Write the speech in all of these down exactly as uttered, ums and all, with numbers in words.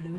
Blue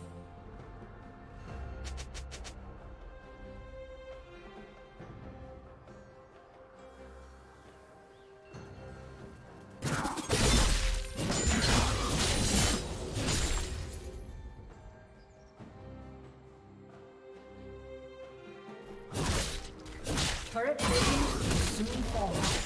Turret plating soon falls.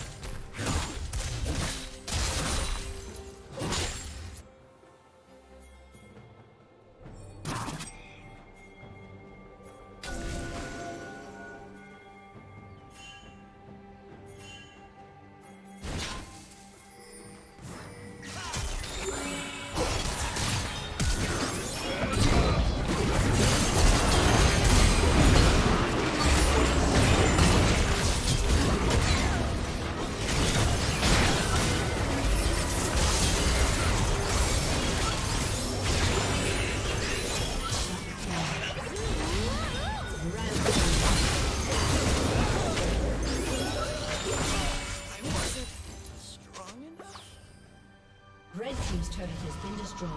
Red team's turret has been destroyed.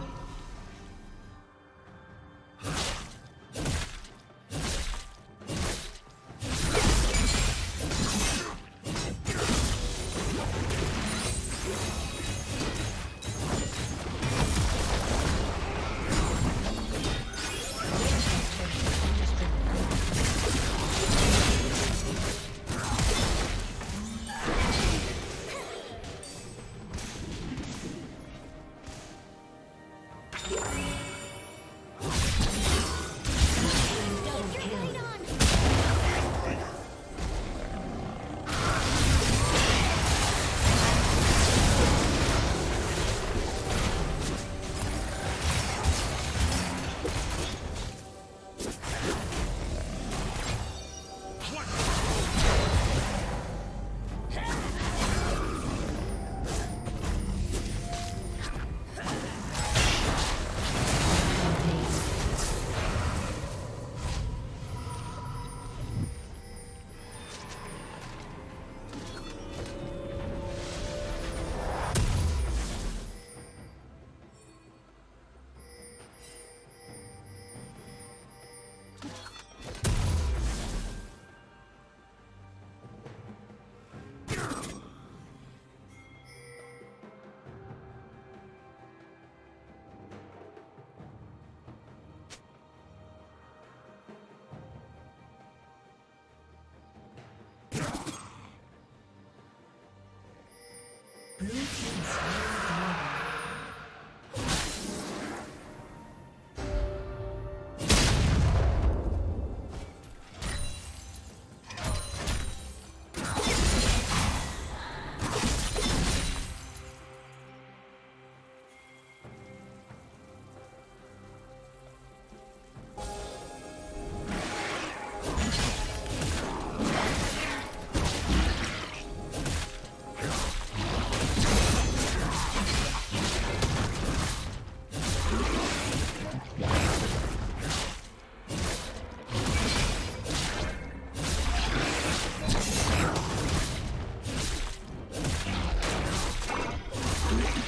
Thank you.